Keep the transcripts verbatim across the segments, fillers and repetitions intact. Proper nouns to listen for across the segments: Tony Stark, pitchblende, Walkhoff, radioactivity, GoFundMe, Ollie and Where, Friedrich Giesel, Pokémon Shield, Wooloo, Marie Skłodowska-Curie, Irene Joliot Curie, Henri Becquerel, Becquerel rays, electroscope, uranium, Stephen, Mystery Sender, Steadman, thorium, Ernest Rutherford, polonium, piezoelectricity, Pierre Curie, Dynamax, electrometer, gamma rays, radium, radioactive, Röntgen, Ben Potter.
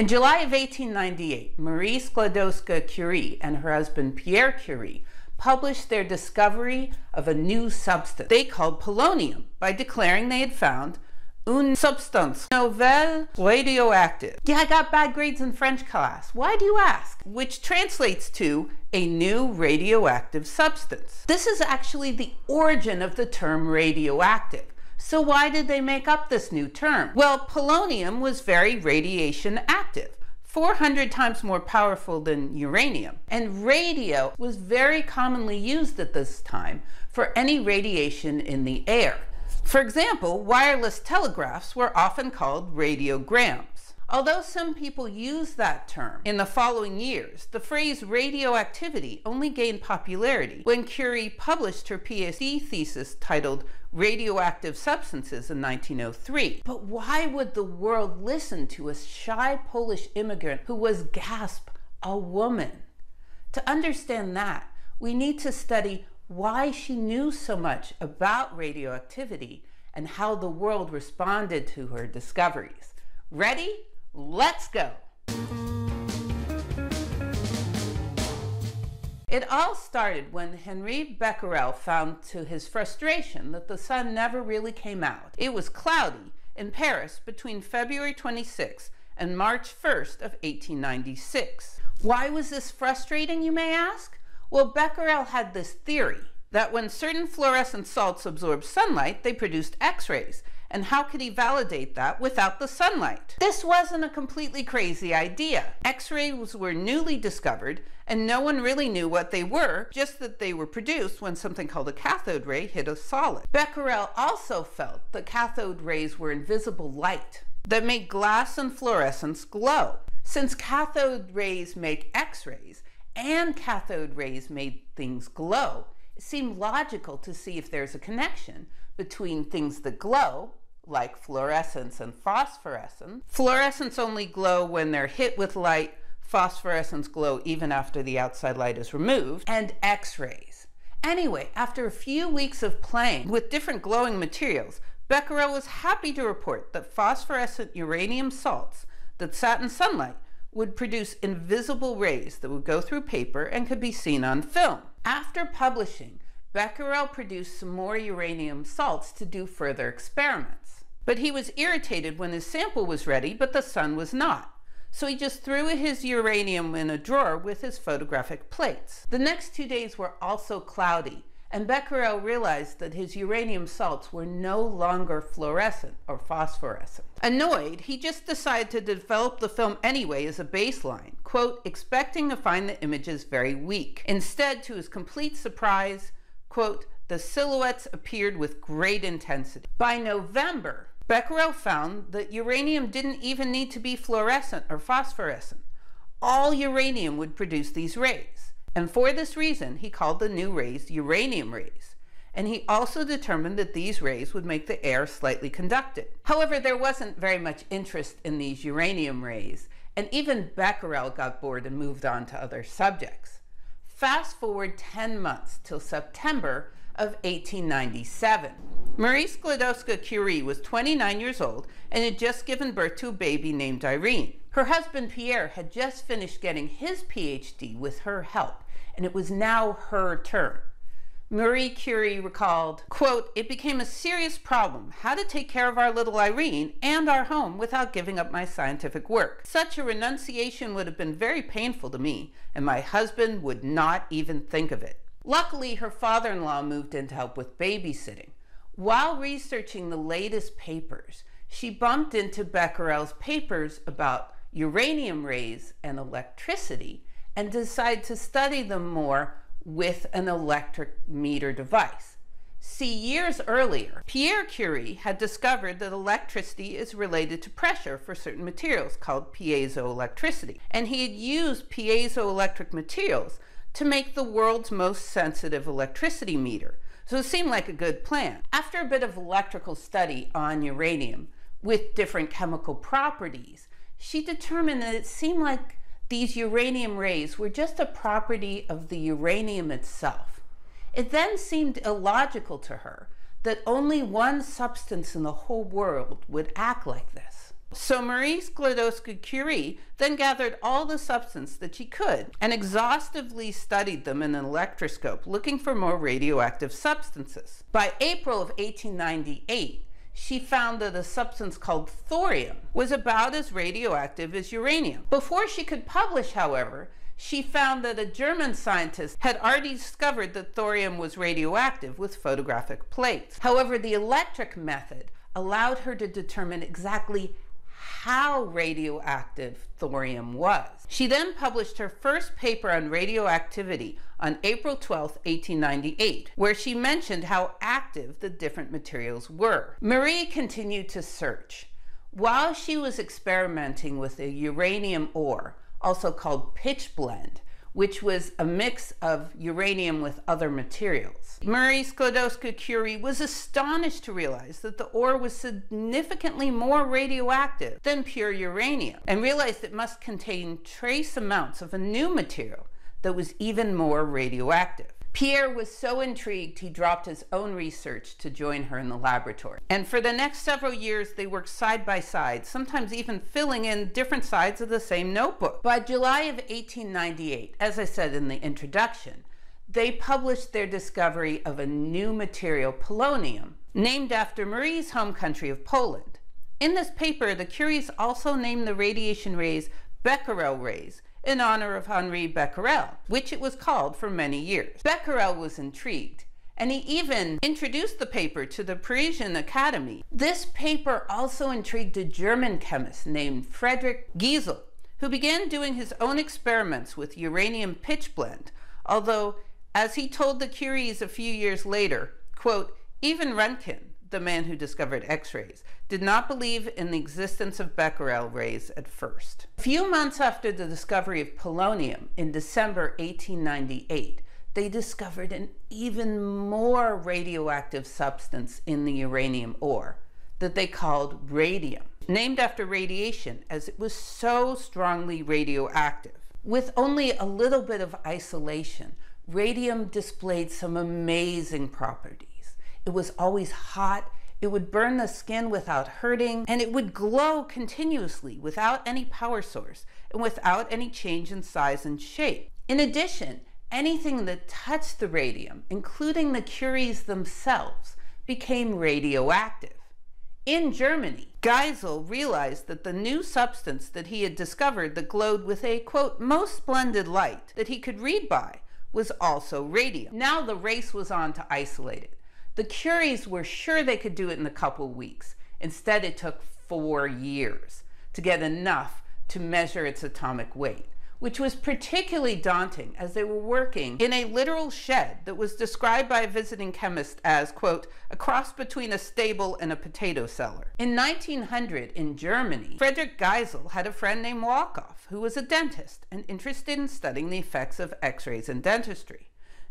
In July of eighteen ninety-eight, Marie Skłodowska-Curie and her husband Pierre Curie published their discovery of a new substance they called polonium by declaring they had found une substance nouvelle radioactive. Yeah, I got bad grades in French class. Why do you ask? Which translates to a new radioactive substance. This is actually the origin of the term radioactive. So why did they make up this new term? Well, polonium was very radiation active, four hundred times more powerful than uranium. And radio was very commonly used at this time for any radiation in the air. For example, wireless telegraphs were often called radiograms. Although some people used that term in the following years, the phrase radioactivity only gained popularity when Curie published her PhD thesis titled Radioactive Substances in nineteen oh three. But why would the world listen to a shy Polish immigrant who was, gasp, a woman? To understand that, we need to study why she knew so much about radioactivity and how the world responded to her discoveries. Ready? Let's go! It all started when Henri Becquerel found to his frustration that the sun never really came out. It was cloudy in Paris between February twenty-sixth and March first of eighteen ninety-six. Why was this frustrating, you may ask? Well, Becquerel had this theory that when certain fluorescent salts absorb sunlight, they produced X-rays. And how could he validate that without the sunlight? This wasn't a completely crazy idea. X-rays were newly discovered, and no one really knew what they were, just that they were produced when something called a cathode ray hit a solid. Becquerel also felt that cathode rays were invisible light that made glass and fluorescence glow. Since cathode rays make X-rays, and cathode rays made things glow, it seemed logical to see if there's a connection between things that glow, like fluorescence and phosphorescence. Fluorescents only glow when they're hit with light, phosphorescents glow even after the outside light is removed, and X-rays. Anyway, after a few weeks of playing with different glowing materials, Becquerel was happy to report that phosphorescent uranium salts that sat in sunlight would produce invisible rays that would go through paper and could be seen on film. After publishing, Becquerel produced some more uranium salts to do further experiments. But he was irritated when his sample was ready, but the sun was not. So he just threw his uranium in a drawer with his photographic plates. The next two days were also cloudy, and Becquerel realized that his uranium salts were no longer fluorescent or phosphorescent. Annoyed, he just decided to develop the film anyway as a baseline, quote, expecting to find the images very weak. Instead, to his complete surprise, quote, the silhouettes appeared with great intensity. By November, Becquerel found that uranium didn't even need to be fluorescent or phosphorescent. All uranium would produce these rays. And for this reason, he called the new rays uranium rays. And he also determined that these rays would make the air slightly conductive. However, there wasn't very much interest in these uranium rays, and even Becquerel got bored and moved on to other subjects. Fast forward ten months till September of eighteen ninety-seven. Marie Skłodowska-Curie was twenty-nine years old and had just given birth to a baby named Irene. Her husband Pierre had just finished getting his PhD with her help, and it was now her turn. Marie Curie recalled, quote, it became a serious problem how to take care of our little Irene and our home without giving up my scientific work. Such a renunciation would have been very painful to me, and my husband would not even think of it. Luckily, her father-in-law moved in to help with babysitting. While researching the latest papers, she bumped into Becquerel's papers about uranium rays and electricity and decided to study them more with an electrometer device. See, years earlier, Pierre Curie had discovered that electricity is related to pressure for certain materials called piezoelectricity, and he had used piezoelectric materials to make the world's most sensitive electricity meter, so it seemed like a good plan. After a bit of electrical study on uranium with different chemical properties, she determined that it seemed like these uranium rays were just a property of the uranium itself. It then seemed illogical to her that only one substance in the whole world would act like this. So Marie Skłodowska-Curie then gathered all the substance that she could and exhaustively studied them in an electroscope, looking for more radioactive substances. By April of eighteen ninety-eight, she found that a substance called thorium was about as radioactive as uranium. Before she could publish, however, she found that a German scientist had already discovered that thorium was radioactive with photographic plates. However, the electric method allowed her to determine exactly how radioactive thorium was. She then published her first paper on radioactivity on April twelfth, eighteen ninety-eight, where she mentioned how active the different materials were. Marie continued to search. While she was experimenting with a uranium ore, also called pitchblende, which was a mix of uranium with other materials, Marie Skłodowska-Curie was astonished to realize that the ore was significantly more radioactive than pure uranium, and realized it must contain trace amounts of a new material that was even more radioactive. Pierre was so intrigued, he dropped his own research to join her in the laboratory. And for the next several years, they worked side by side, sometimes even filling in different sides of the same notebook. By July of eighteen ninety-eight, as I said in the introduction, they published their discovery of a new material, polonium, named after Marie's home country of Poland. In this paper, the Curies also named the radiation rays Becquerel rays, in honor of Henri Becquerel, which it was called for many years. Becquerel was intrigued, and he even introduced the paper to the Parisian Academy. This paper also intrigued a German chemist named Friedrich Giesel, who began doing his own experiments with uranium pitchblende, although, as he told the Curies a few years later, quote, "Even Röntgen, the man who discovered X-rays, did not believe in the existence of Becquerel rays at first." A few months after the discovery of polonium, in December eighteen ninety-eight, they discovered an even more radioactive substance in the uranium ore that they called radium, named after radiation, as it was so strongly radioactive. With only a little bit of isolation, radium displayed some amazing properties. It was always hot, it would burn the skin without hurting, and it would glow continuously without any power source and without any change in size and shape. In addition, anything that touched the radium, including the Curies themselves, became radioactive. In Germany, Giesel realized that the new substance that he had discovered that glowed with a, quote, "most splendid light" that he could read by was also radium. Now the race was on to isolate it. The Curies were sure they could do it in a couple weeks. Instead, it took four years to get enough to measure its atomic weight, which was particularly daunting as they were working in a literal shed that was described by a visiting chemist as, quote, "a cross between a stable and a potato cellar." In nineteen hundred, in Germany, Friedrich Giesel had a friend named Walkhoff, who was a dentist and interested in studying the effects of X-rays in dentistry.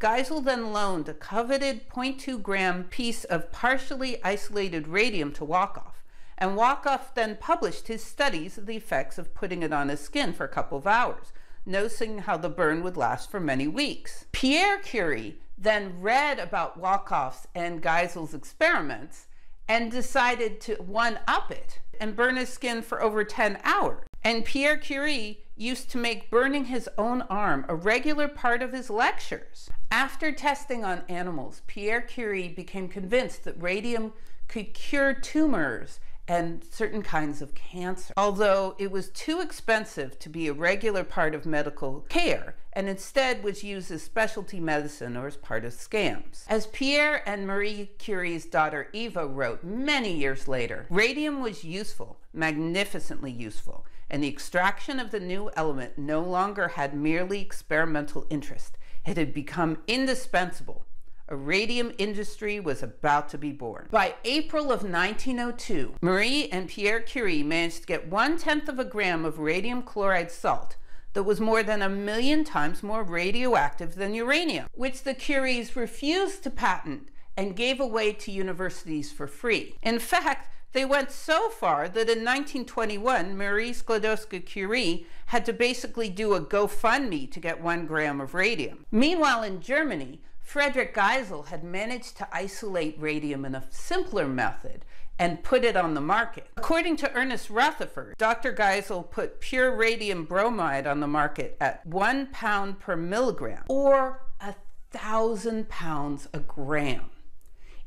Giesel then loaned a coveted zero point two gram piece of partially isolated radium to Walkhoff, and Walkhoff then published his studies of the effects of putting it on his skin for a couple of hours, noticing how the burn would last for many weeks. Pierre Curie then read about Walkhoff's and Geisel's experiments and decided to one-up it and burn his skin for over ten hours. And Pierre Curie used to make burning his own arm a regular part of his lectures. After testing on animals, Pierre Curie became convinced that radium could cure tumors and certain kinds of cancer, although it was too expensive to be a regular part of medical care, and instead was used as specialty medicine or as part of scams. As Pierre and Marie Curie's daughter Eva wrote many years later, "Radium was useful, magnificently useful, and the extraction of the new element no longer had merely experimental interest. It had become indispensable. A radium industry was about to be born." By April of nineteen oh two, Marie and Pierre Curie managed to get one-tenth of a gram of radium chloride salt that was more than a million times more radioactive than uranium, which the Curies refused to patent and gave away to universities for free. In fact, they went so far that in nineteen twenty-one, Marie Skłodowska-Curie had to basically do a GoFundMe to get one gram of radium. Meanwhile, in Germany, Friedrich Giesel had managed to isolate radium in a simpler method and put it on the market. According to Ernest Rutherford, Doctor Giesel put pure radium bromide on the market at one pound per milligram, or a thousand pounds a gram.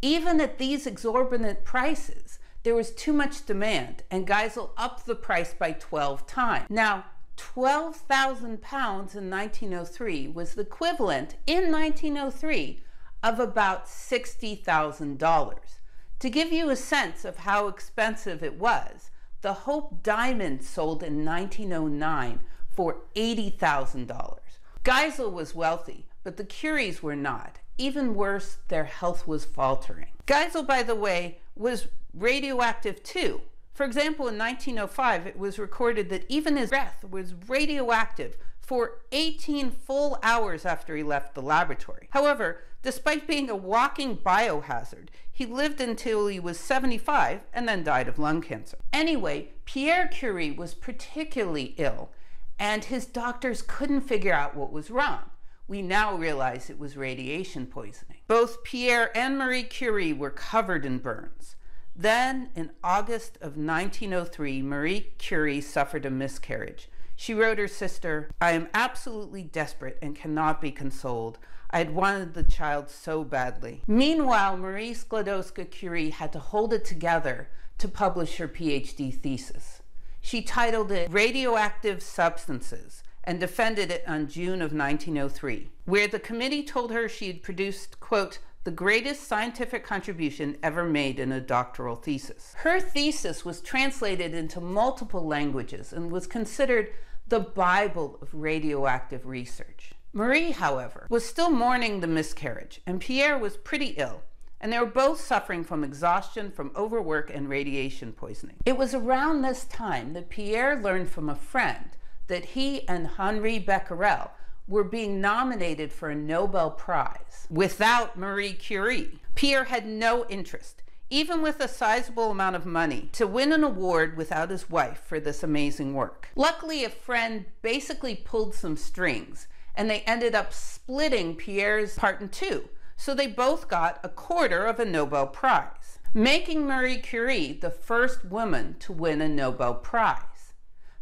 Even at these exorbitant prices, there was too much demand, and Giesel upped the price by twelve times. Now, twelve thousand pounds in nineteen oh three was the equivalent, in nineteen oh three, of about sixty thousand dollars. To give you a sense of how expensive it was, the Hope diamond sold in nineteen oh nine for eighty thousand dollars. Giesel was wealthy, but the Curies were not. Even worse, their health was faltering. Giesel, by the way, was radioactive too. For example, in nineteen oh five, it was recorded that even his breath was radioactive for eighteen full hours after he left the laboratory. However, despite being a walking biohazard, he lived until he was seventy-five and then died of lung cancer. Anyway, Pierre Curie was particularly ill, and his doctors couldn't figure out what was wrong. We now realize it was radiation poisoning. Both Pierre and Marie Curie were covered in burns. Then, in August of nineteen oh three, Marie Curie suffered a miscarriage. She wrote her sister, "I am absolutely desperate and cannot be consoled. I had wanted the child so badly." Meanwhile, Marie Skłodowska-Curie had to hold it together to publish her PhD thesis. She titled it Radioactive Substances and defended it on June of nineteen oh three, where the committee told her she had produced, quote, the greatest scientific contribution ever made in a doctoral thesis. Her thesis was translated into multiple languages and was considered the Bible of radioactive research. Marie, however, was still mourning the miscarriage, and Pierre was pretty ill, and they were both suffering from exhaustion from overwork and radiation poisoning. It was around this time that Pierre learned from a friend that he and Henri Becquerel were being nominated for a Nobel Prize without Marie Curie. Pierre had no interest, even with a sizable amount of money, to win an award without his wife for this amazing work. Luckily, a friend basically pulled some strings, and they ended up splitting Pierre's part in two, so they both got a quarter of a Nobel Prize, making Marie Curie the first woman to win a Nobel Prize.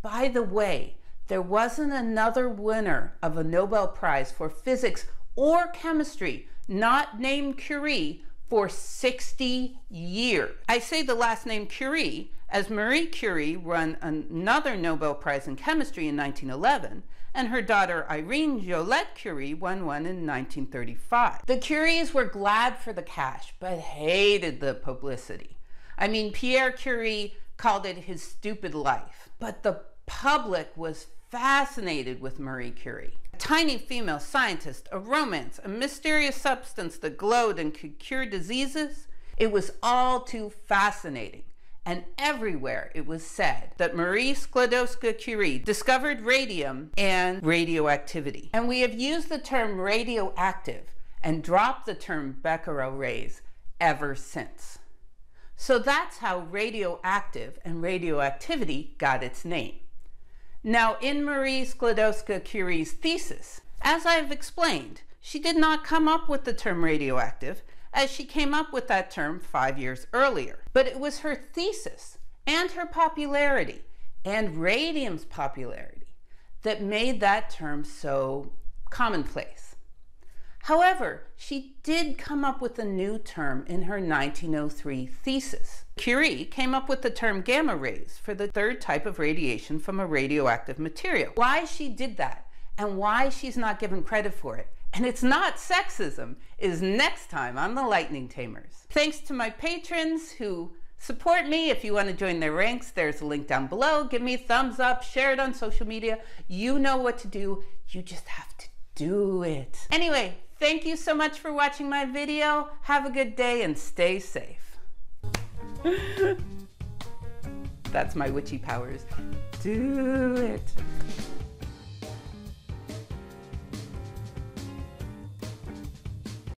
By the way, there wasn't another winner of a Nobel Prize for physics or chemistry not named Curie for sixty years. I say the last name Curie as Marie Curie won another Nobel Prize in chemistry in nineteen eleven, and her daughter Irene Joliot Curie won one in nineteen thirty-five. The Curies were glad for the cash, but hated the publicity. I mean, Pierre Curie called it his stupid life, but the public was fascinated with Marie Curie. A tiny female scientist, a romance, a mysterious substance that glowed and could cure diseases. It was all too fascinating. And everywhere it was said that Marie Skłodowska-Curie discovered radium and radioactivity. And we have used the term radioactive and dropped the term Becquerel rays ever since. So that's how radioactive and radioactivity got its name. Now, in Marie Skłodowska-Curie's thesis, as I've explained, she did not come up with the term radioactive, as she came up with that term five years earlier. But it was her thesis and her popularity, and radium's popularity, that made that term so commonplace. However, she did come up with a new term in her nineteen oh three thesis. Curie came up with the term gamma rays for the third type of radiation from a radioactive material. Why she did that, and why she's not given credit for it, and it's not sexism, is next time on The Lightning Tamers. Thanks to my patrons who support me. If you want to join their ranks, there's a link down below. Give me a thumbs up, share it on social media. You know what to do, you just have to do it. Anyway, thank you so much for watching my video. Have a good day and stay safe. That's my witchy powers. Do it.